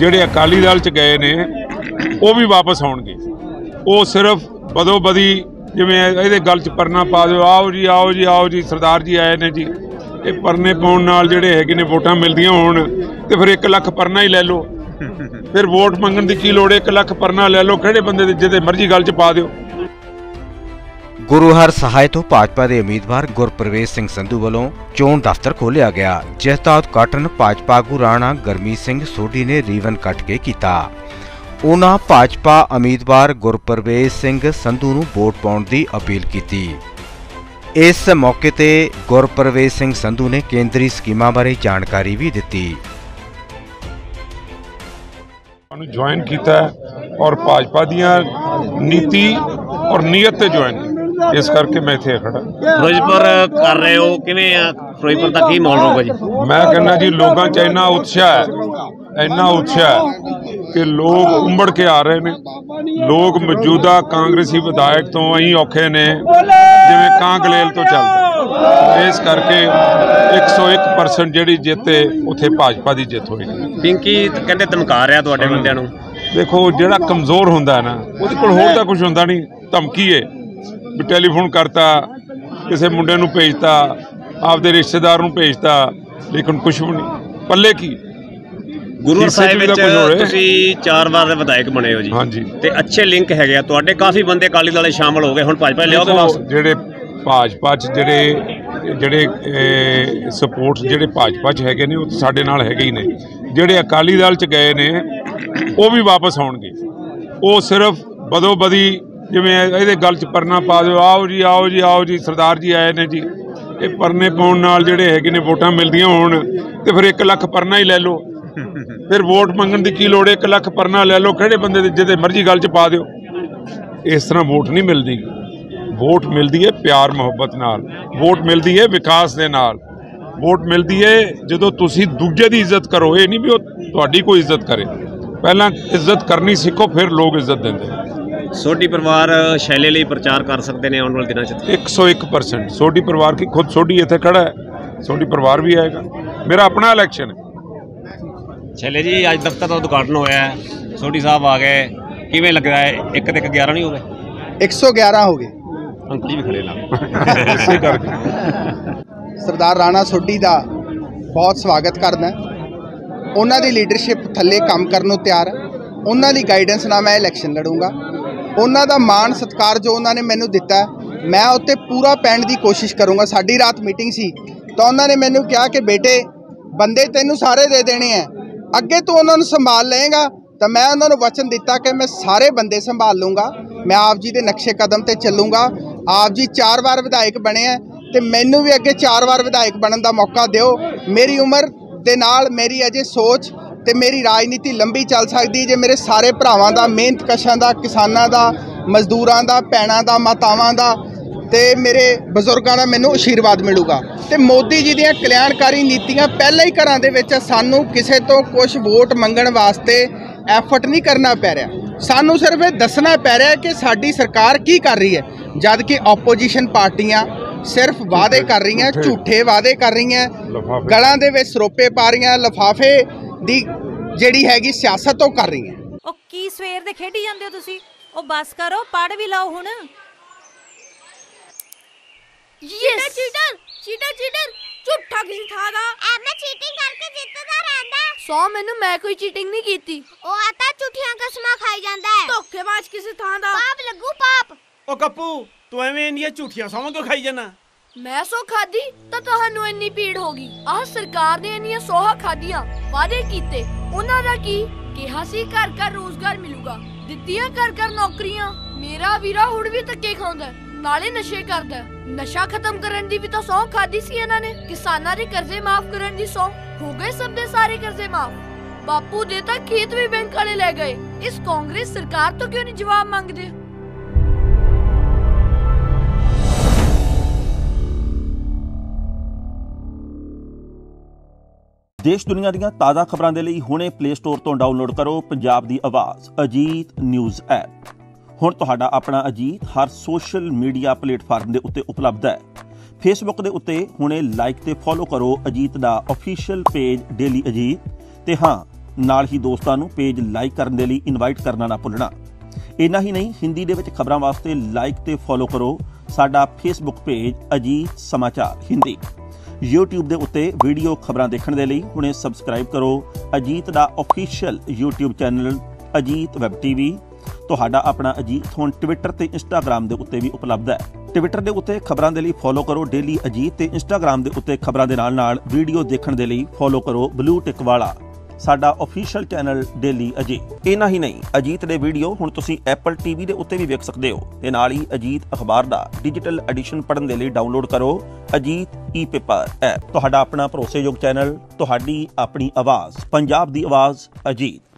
ਜਿਹੜੇ ਅਕਾਲੀ ਦਲ 'ਚ ਗਏ ਨੇ ਉਹ ਵੀ ਵਾਪਸ ਆਉਣਗੇ। ਉਹ ਸਿਰਫ ਬਦੋ ਬਦੀ ਜਿਵੇਂ ਇਹਦੇ ਗੱਲ 'ਚ ਪਰਨਾ ਪਾ ਦਿਓ, ਆਓ ਜੀ ਆਓ ਜੀ ਆਓ ਜੀ ਸਰਦਾਰ ਜੀ ਆਏ ਨੇ ਜੀ, ਇਹ ਪਰਨੇ ਪਾਉਣ ਨਾਲ ਜਿਹੜੇ ਹੈਗੇ ਨੇ ਵੋਟਾਂ ਮਿਲਦੀਆਂ ਹੋਣ ਤੇ ਫਿਰ 1 ਲੱਖ ਪਰਨਾ ਹੀ ਲੈ ਲਓ, ਫਿਰ ਵੋਟ ਮੰਗਣ ਦੀ ਕੀ ਲੋੜ? 1 ਲੱਖ ਪਰਨਾ ਲੈ ਲਓ, ਕਿਹੜੇ ਬੰਦੇ ਦੇ ਜਿਹਦੇ ਮਰਜ਼ੀ ਗੱਲ 'ਚ ਪਾ ਦਿਓ। गुरुहर सहाय तो भाजपा के उम्मीदवार गुरप्रवेश सिंह संधू वालों चोन दफ्तर खोलिया गया, जिसका उदघाटन भाजपा आगू राणा गरमीत सिंह सोढ़ी ने रीवन कट के किया। उन्होंने भाजपा उम्मीदवार गुरप्रवेश सिंह संधू नूं वोट पाउण दी अपील की। इस मौके ते गुरप्रवेश सिंह संधू ने केंद्रीय स्कीमां बारे जानकारी भी दित्ती। ज्वाइन किया और भाजपा दीयां नीति और नीयत ते ज्वाइन, इस करके मैं इतने खड़ा। फिरोज पर कर रहे हो किवें आ, फिरोजपुर दा की माहौल होगा जी? मैं कहना जी लोगों च इन्ना उत्साह है कि लोग उंबड़ के आ रहे हैं। लोग मौजूदा कांग्रेसी विधायक तो अं औखे ने जिवें कांगलेल तो चलदे, इस करके 101% जिहड़ी जित उत्थे भाजपा की जित होई। पिंकी कहते धमका रहा तुहाडे बंदिआं नूं। देखो जिहड़ा कमज़ोर हुंदा है ना उहदे कोल होर तां कुछ हुंदा नहीं, धमकी है। टेलीफोन करता, किसी मुंडे नूं भेजता, आपदे रिश्तेदार नूं भेजता, लेकिन कुछ भी नहीं पल्ले की। गुरु साहिब विच 4 बार विधायक बने हो जी। हाँ जी, ते अच्छे लिंक है, तो काफ़ी बंदे अकाली दल शामिल हो गए, हुण भाजपा लिआओगे वापस? जिहड़े भाजपा च जिहड़े सपोर्ट जिहड़े भाजपा च हैगे ने वो साडे नाल हैगे ही ने, जिहड़े अकाली दल च गए ने वो भी वापस आउणगे। वो सिर्फ बदो बदी जिवें इहदे गल 'च परना पा दिओ, आओ जी आओ जी आओ जी सरदार जी आए ने जी, ये परने पाउण नाल जिहड़े हैगे ने वोटां मिलदियां होण ते फिर 1 ਲੱਖ परना ही लै लो, फिर वोट मंगण दी की लोड़? 1 ਲੱਖ परना लै लो, किहड़े बंदे दे जिहदे मर्जी गल 'च पा दिओ। इस तरह वोट नहीं मिलदी। वोट मिलदी है प्यार मुहब्बत नाल, वोट मिलदी है विकास दे नाल, वोट मिलदी है जदों तुसीं दूजे दी इज्जत करो। ये नहीं भी वो तुहाडी कोई इज्जत करे, पहलां इज्जत करनी सीखो फिर लोग इज्जत दिंदे। सोढ़ी परिवार शैले लिए प्रचार कर सकते हैं आने वाले दिनों में? 101% सोढ़ी परिवार की, खुद सोढ़ी इतने खड़ा है, सोढ़ी परिवार भी आएगा। मेरा अपना इलेक्शन है। शैले जी आज दफ्तर का उद्घाटन होया है, सोढ़ी साहब आ गए, किवें लग रहा है? 1 ते 11 नहीं हो गए, 111 हो गए। अंकल जी भी खड़े ना। सरदार राणा सोढ़ी का बहुत स्वागत करना, उन्हों की लीडरशिप थले काम करने तैयार है, उन्हों की गाइडेंस ना मैं इलेक्शन लड़ूंगा। उन्हों का मान सत्कार जो उन्होंने मैनू दिता है मैं उत्ते पूरा पैण की कोशिश करूँगा। साड़ी रात मीटिंग सी तो उन्होंने मैनू कहा कि बेटे बंदे तेनू सारे दे देने हैं, अगे तू उन्होंने संभाल लेगा, तो मैं उन्होंने वचन दिता कि मैं सारे बंदे संभाल लूँगा। मैं आप जी के नक्शे कदम पर चलूँगा। आप जी 4 बार विधायक बने हैं तो मैनू भी अगे 4 बार विधायक बनने का मौका दो। मेरी उम्र के नाल मेरी अजे सोच तो मेरी राजनीति लंबी चल सकती जे मेरे सारे भरावां का, मेहनत कशां का, किसानां का, मजदूरां का, भैणां का, मातावां का, तो मेरे बजुर्गों का मैनूं आशीर्वाद मिलेगा। तो मोदी जी दीयां कल्याणकारी नीतियां पहले ही घरां दे विच, सानूं किसी तो कुछ वोट मंगण वास्ते एफर्ट नहीं करना पै रहा, सानूं सिर्फ ये दसना पै रहा कि साडी सरकार की कर रही है। जद कि ओपोजिशन पार्टियां सिर्फ वादे कर रही हैं, झूठे वादे कर रही हैं, गलां दे विच सरोपे पा रही हैं, लिफाफे ਦੀ ਜਿਹੜੀ ਹੈਗੀ ਸਿਆਸਤ ਉਹ ਕਰ ਰਹੀ ਹੈ। ਉਹ ਕੀ ਸਵੇਰ ਦੇ ਖੇਡੀ ਜਾਂਦੇ ਹੋ ਤੁਸੀਂ? ਉਹ ਬਸ ਕਰੋ, ਪੜ ਵੀ ਲਾਓ ਹੁਣ। ਯੈਸ ਚੀਟਰ ਚੀਟਰ ਚੀਟਰ ਝੂਠਾ ਕਿਸੇ ਥਾਂ ਦਾ ਐਵੇਂ ਚੀਟਿੰਗ ਕਰਕੇ ਜਿੱਤਦਾ ਰਹਿੰਦਾ। ਸੋ ਮੈਨੂੰ ਮੈਂ ਕੋਈ ਚੀਟਿੰਗ ਨਹੀਂ ਕੀਤੀ। ਉਹ ਆਤਾ ਝੂਠੀਆਂ ਕਸਮਾਂ ਖਾਈ ਜਾਂਦਾ ਹੈ, ਧੋਖੇਬਾਜ਼ ਕਿਸੇ ਥਾਂ ਦਾ। ਪਾਪ ਲੱਗੂ ਪਾਪ। ਉਹ ਕੱਪੂ ਤੂੰ ਐਵੇਂ ਇੰਨੀਆਂ ਝੂਠੀਆਂ ਸੌਂ ਕਿਉਂ ਖਾਈ ਜਾਂਦਾ? मैं सो खादी तो तुहानू इन्नी पीड़ होगी। आह सरकार ने इन्नियां सोहा खादियां, वादे कीते, उन्हां दा की किहा सी घर घर रोजगार मिलूगा, दित्तियां घर घर नौकरियां। मेरा वीरा हुण भी धक्के खांदा, नाले नशे करदा। नशा खत्म करन दी भी तो सौह खादी सी इन्हां ने। किसानां दे कर्जे माफ करन दी सौह, हो गए सब दे सारे कर्जे माफ। बापू दे तां खेत भी बैंक वाले लै गए। इस कांग्रेस सरकार तो क्यों नहीं जवाब मंगदे? देश दुनिया ਦੀਆਂ ਤਾਜ਼ਾ ਖਬਰਾਂ ਦੇ ਲਈ ਹੁਣੇ ਪਲੇ ਸਟੋਰ ਤੋਂ ਡਾਊਨਲੋਡ ਕਰੋ ਪੰਜਾਬ ਦੀ ਆਵਾਜ਼ ਅਜੀਤ ਨਿਊਜ਼ ਐਪ। ਹੁਣ ਤੁਹਾਡਾ ਆਪਣਾ ਅਜੀਤ ਹਰ ਸੋਸ਼ਲ ਮੀਡੀਆ ਪਲੇਟਫਾਰਮ ਦੇ ਉੱਤੇ ਉਪਲਬਧ ਹੈ। ਫੇਸਬੁੱਕ ਦੇ ਉੱਤੇ ਹੁਣੇ ਲਾਈਕ ਤੇ ਫੋਲੋ ਕਰੋ ਅਜੀਤ ਦਾ ਅਫੀਸ਼ੀਅਲ ਪੇਜ ਡੇਲੀ ਅਜੀਤ, ਤੇ ਹਾਂ ਨਾਲ ਹੀ ਦੋਸਤਾਂ ਨੂੰ ਪੇਜ ਲਾਈਕ ਕਰਨ ਦੇ ਲਈ ਇਨਵਾਈਟ ਕਰਨਾ ਨਾ ਭੁੱਲਣਾ। ਇੰਨਾ ਹੀ ਨਹੀਂ, ਹਿੰਦੀ ਦੇ ਵਿੱਚ ਖਬਰਾਂ ਵਾਸਤੇ ਲਾਈਕ ਤੇ ਫੋਲੋ ਕਰੋ ਸਾਡਾ ਫੇਸਬੁੱਕ ਪੇਜ ਅਜੀਤ ਸਮਾਚਾਰ ਹਿੰਦੀ। YouTube ਦੇ ਉੱਤੇ ਵੀਡੀਓ ਖਬਰਾਂ ਦੇਖਣ ਦੇ ਲਈ ਹੁਣੇ ਸਬਸਕ੍ਰਾਈਬ ਕਰੋ ਅਜੀਤ ਦਾ official YouTube channel Ajit web TV। ਤੁਹਾਡਾ ਆਪਣਾ ਅਜੀਤ ਹੁਣ ਟਵਿੱਟਰ ਤੇ ਇੰਸਟਾਗ੍ਰਾਮ ਦੇ ਉੱਤੇ ਵੀ ਉਪਲਬਧ ਹੈ। ਟਵਿੱਟਰ ਦੇ ਉੱਤੇ ਖਬਰਾਂ ਦੇ ਲਈ ਫੋਲੋ ਕਰੋ ਡੇਲੀ ਅਜੀਤ ਤੇ ਇੰਸਟਾਗ੍ਰਾਮ ਦੇ ਉੱਤੇ ਖਬਰਾਂ ਦੇ ਨਾਲ-ਨਾਲ ਵੀਡੀਓ ਦੇਖਣ ਦੇ ਲਈ ਫੋਲੋ ਕਰੋ ਬਲੂ ਟਿਕ ਵਾਲਾ ਸਾਡਾ ਆਫੀਸ਼ੀਅਲ ਚੈਨਲ ਡੇਲੀ ਅਜੀਤ। ਇੰਨਾ ਹੀ ਨਹੀਂ, ਅਜੀਤ ਦੇ ਵੀਡੀਓ ਹੁਣ ਤੁਸੀਂ ਐਪਲ TV ਦੇ ਉੱਤੇ ਵੀ ਵੇਖ ਸਕਦੇ ਹੋ ਤੇ ਨਾਲ ਹੀ ਅਜੀਤ ਅਖਬਾਰ ਦਾ ਡਿਜੀਟਲ ਐਡੀਸ਼ਨ ਪੜ੍ਹਨ ਦੇ ਲਈ ਡਾਊਨਲੋਡ ਕਰੋ ਅਜੀਤ ਈ-ਪੇਪਰ ਐਪ। ਤੁਹਾਡਾ ਆਪਣਾ ਭਰੋਸੇਯੋਗ ਚੈਨਲ, ਤੁਹਾਡੀ ਆਪਣੀ ਆਵਾਜ਼, ਪੰਜਾਬ ਦੀ ਆਵਾਜ਼ ਅਜੀਤ।